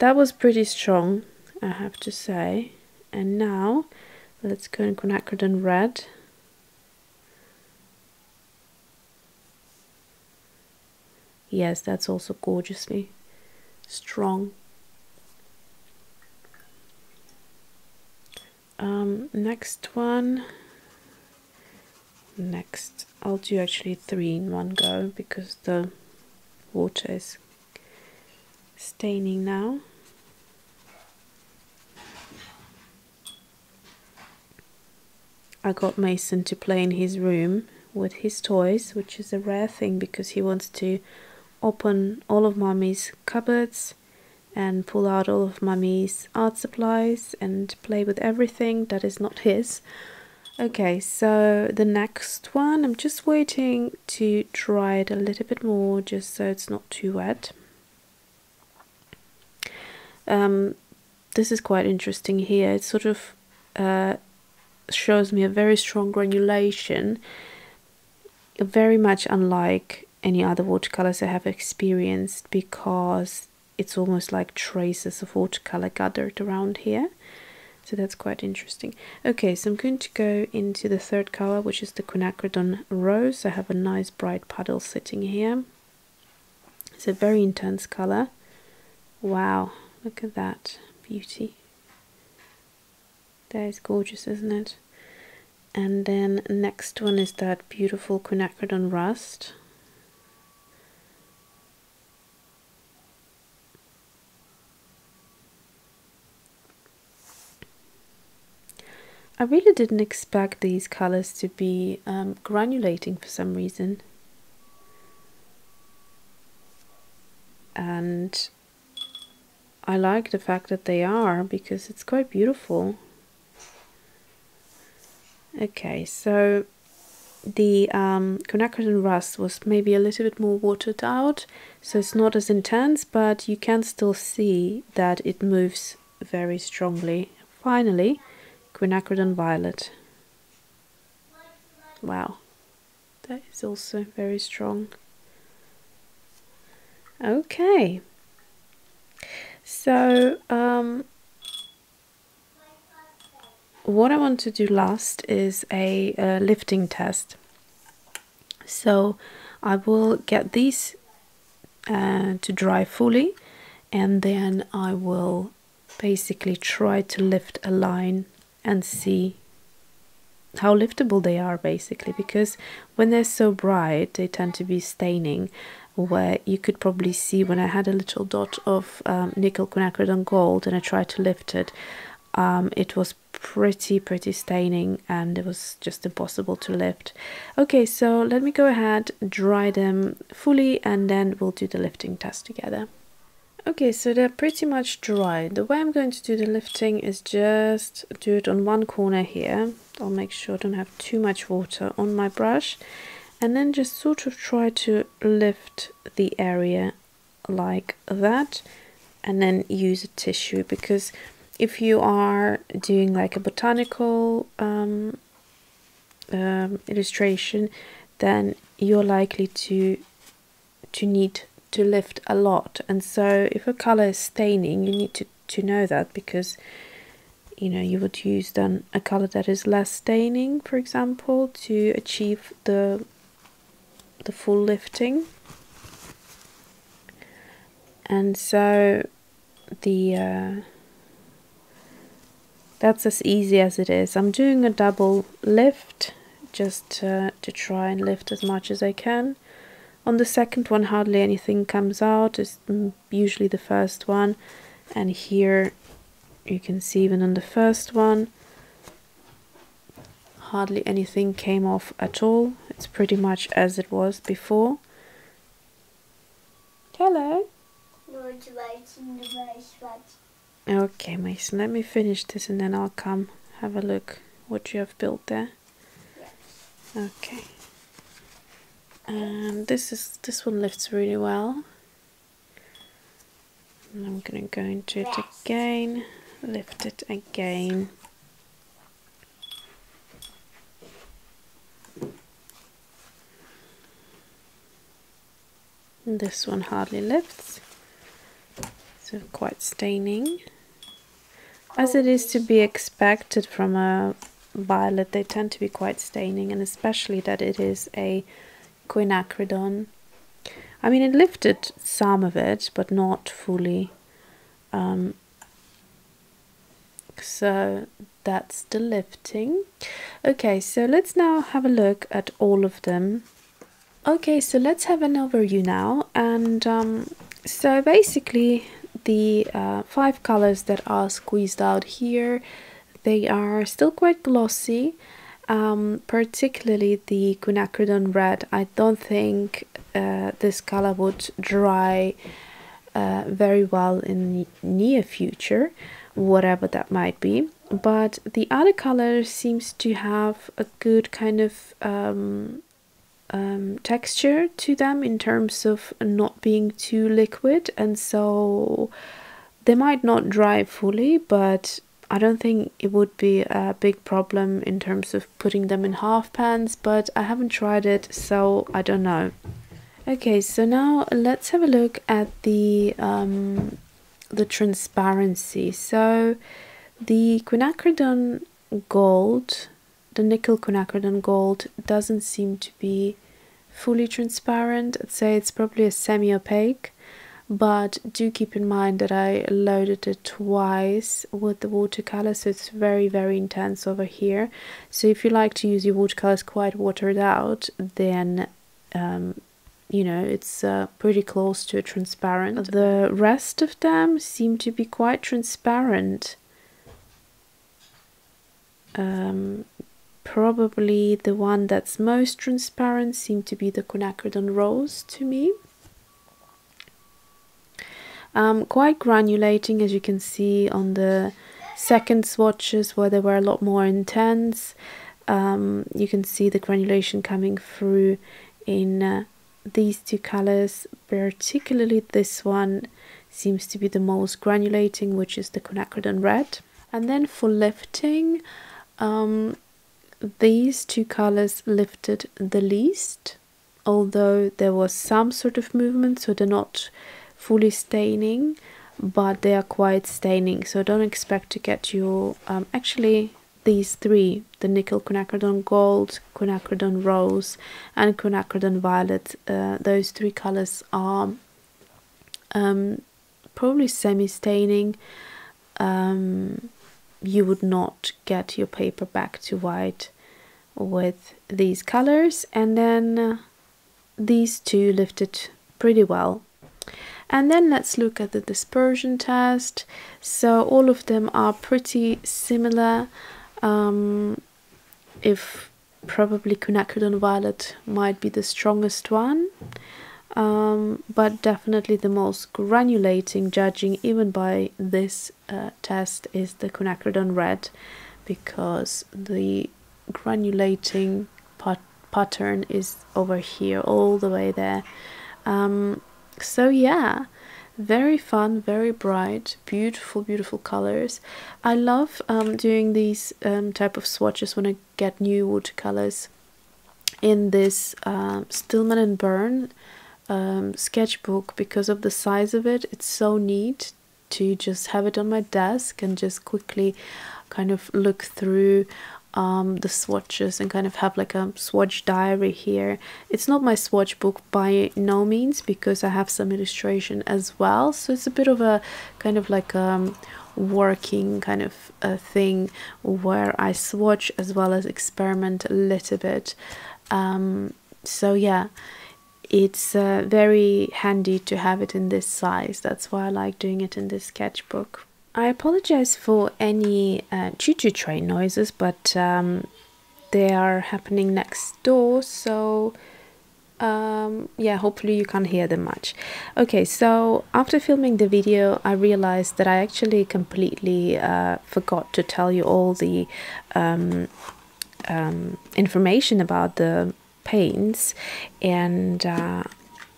That was pretty strong, I have to say. And now let's go in Quinacridone Red. Yes, that's also gorgeously strong. Next one. Next, I'll do actually three in one go because the water is staining now. I got Mason to play in his room with his toys, which is a rare thing because he wants to open all of Mummy's cupboards and pull out all of Mummy's art supplies and play with everything that is not his. Okay, so the next one, I'm just waiting to dry it a little bit more just so it's not too wet. This is quite interesting here. It sort of shows me a very strong granulation, very much unlike any other watercolors I have experienced, because it's almost like traces of watercolor gathered around here. So that's quite interesting. Okay, so I'm going to go into the third color, which is the Quinacridone Rose. I have a nice bright puddle sitting here. It's a very intense color. Wow, look at that beauty. That is gorgeous, isn't it? And then next one is that beautiful Quinacridone Rust. I really didn't expect these colors to be granulating for some reason. And I like the fact that they are, because it's quite beautiful. Okay, so the Quinacridone Rust was maybe a little bit more watered out, so it's not as intense, but you can still see that it moves very strongly. Finally, Quinacridone Violet. Wow, that is also very strong. Okay, so what I want to do last is a lifting test. So I will get these to dry fully, and then I will basically try to lift a line and see how liftable they are, basically, because when they're so bright they tend to be staining, where you could probably see when I had a little dot of Nickel Quinacridone Gold and I tried to lift it, it was pretty staining and it was just impossible to lift. Okay, so let me go ahead, dry them fully, and then we'll do the lifting test together. Okay, so they're pretty much dry. The way I'm going to do the lifting is just do it on one corner here. I'll make sure I don't have too much water on my brush, and then just sort of try to lift the area like that, and then use a tissue, because if you are doing like a botanical illustration, then you're likely to need to lift a lot. And so if a color is staining, you need to know that, because you know you would use then a color that is less staining, for example, to achieve the full lifting. And so the that's as easy as it is. I'm doing a double lift just to try and lift as much as I can. On the second one hardly anything comes out, it's usually the first one, and here you can see even on the first one hardly anything came off at all. It's pretty much as it was before. Hello. Okay, Mason, let me finish this and then I'll come have a look what you have built there. Okay. And this one lifts really well. And I'm gonna go into it again, lift it again. And this one hardly lifts. So quite staining, as it is to be expected from a violet. They tend to be quite staining, and especially that it is a quinacridone. I mean, it lifted some of it, but not fully. So that's the lifting. Okay, so let's now have a look at all of them. Okay, so let's have an overview now. And so basically the 5 colors that are squeezed out here, they are still quite glossy. Particularly the quinacridone red. I don't think this color would dry very well in the near future, whatever that might be. But the other color seems to have a good kind of texture to them in terms of not being too liquid, and so they might not dry fully, but I don't think it would be a big problem in terms of putting them in half pans, but I haven't tried it, so I don't know. Okay, so now let's have a look at the transparency. So the quinacridone gold, the nickel quinacridone gold, doesn't seem to be fully transparent. I'd say it's probably a semi-opaque. But do keep in mind that I loaded it twice with the watercolor, so it's very, very intense over here. So if you like to use your watercolors quite watered out, then you know, it's pretty close to a transparent. The rest of them seem to be quite transparent. Probably the one that's most transparent seemed to be the quinacridone rose to me. Quite granulating, as you can see on the second swatches where they were a lot more intense. You can see the granulation coming through in these two colors. Particularly this one seems to be the most granulating, which is the quinacridone red. And then for lifting, these two colors lifted the least, although there was some sort of movement, so they're not fully staining, but they are quite staining, so don't expect to get your actually these three, the nickel quinacridone gold, quinacridone rose and quinacridone violet, those three colors are probably semi-staining. You would not get your paper back to white with these colors. And then these two lifted pretty well. And then let's look at the dispersion test. So all of them are pretty similar, if probably quinacridone violet might be the strongest one, but definitely the most granulating, judging even by this test, is the quinacridone red, because the granulating pattern is over here, all the way there. So yeah, very fun, very bright, beautiful, beautiful colors. I love doing these type of swatches when I get new watercolors in this Stillman and Byrne sketchbook, because of the size of it. It's so neat to just have it on my desk and just quickly kind of look through the swatches and kind of have like a swatch diary here. It's not my swatch book by no means, because I have some illustration as well, so it's a bit of a kind of like working kind of a thing where I swatch as well as experiment a little bit. So yeah, it's very handy to have it in this size. That's why I like doing it in this sketchbook. I apologize for any choo-choo train noises, but they are happening next door, so yeah, hopefully you can't hear them much. Okay, so after filming the video, I realized that I actually completely forgot to tell you all the information about the paints, and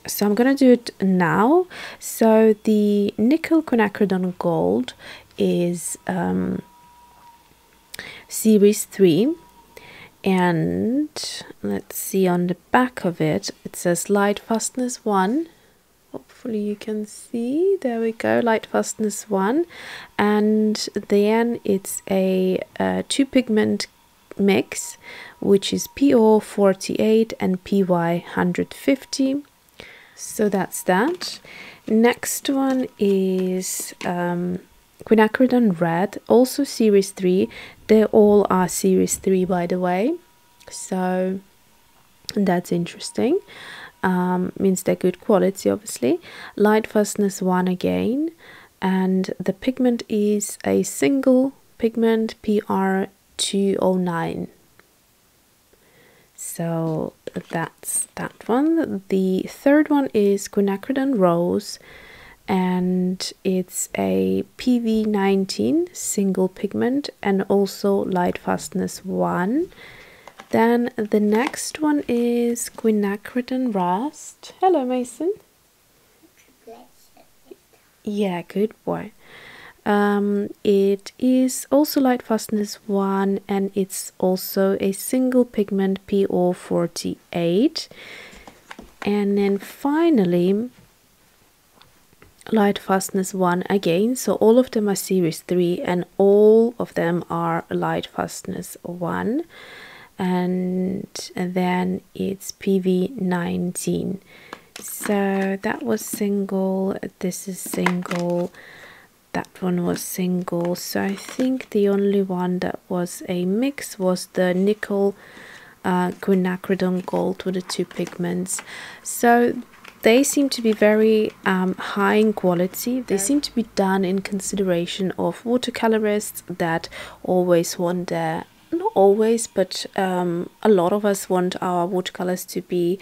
so I'm gonna do it now. So the nickel quinacridone gold is series 3, and let's see, on the back of it, it says light fastness 1. Oops. hopefully you can see, there we go, light fastness 1, and then it's a two pigment mix, which is PO48 and PY150. So that's that. Next one is Quinacridone Red, also series 3. They all are series 3, by the way, so that's interesting. Means they're good quality, obviously. Light fastness 1 again, and the pigment is a single pigment, PR209. So that's that one. The third one is Quinacridone Rose, and it's a PV19 single pigment and also light fastness 1. Then the next one is Quinacridone Rust. Hello, Mason. Yeah, good boy. It is also light fastness 1, and it's also a single pigment, PO48. And then finally, light fastness 1 again. So all of them are series 3, and all of them are light fastness 1. And then it's PV19. So that was single, this is single, that one was single. So I think the only one that was a mix was the Nickel Quinacridone Gold with the two pigments. So they seem to be very high in quality. They seem to be done in consideration of watercolorists that always want their, not always, but a lot of us want our watercolors to be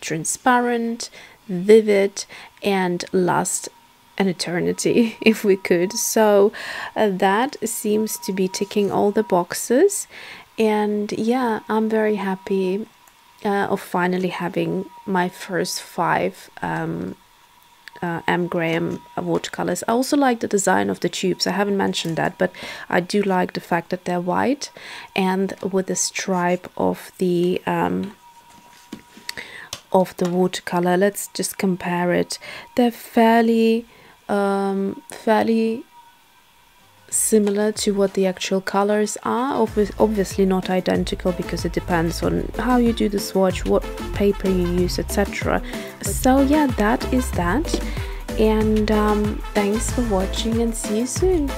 transparent, vivid, and last an eternity if we could. So that seems to be ticking all the boxes, and yeah, I'm very happy of finally having my first 5 M. Graham watercolors. I also like the design of the tubes. I haven't mentioned that, but I do like the fact that they're white and with the stripe of the watercolor. Let's just compare it. They're fairly fairly similar to what the actual colors are, obviously not identical, because it depends on how you do the swatch, what paper you use, etc. So yeah, that is that, and thanks for watching, and see you soon.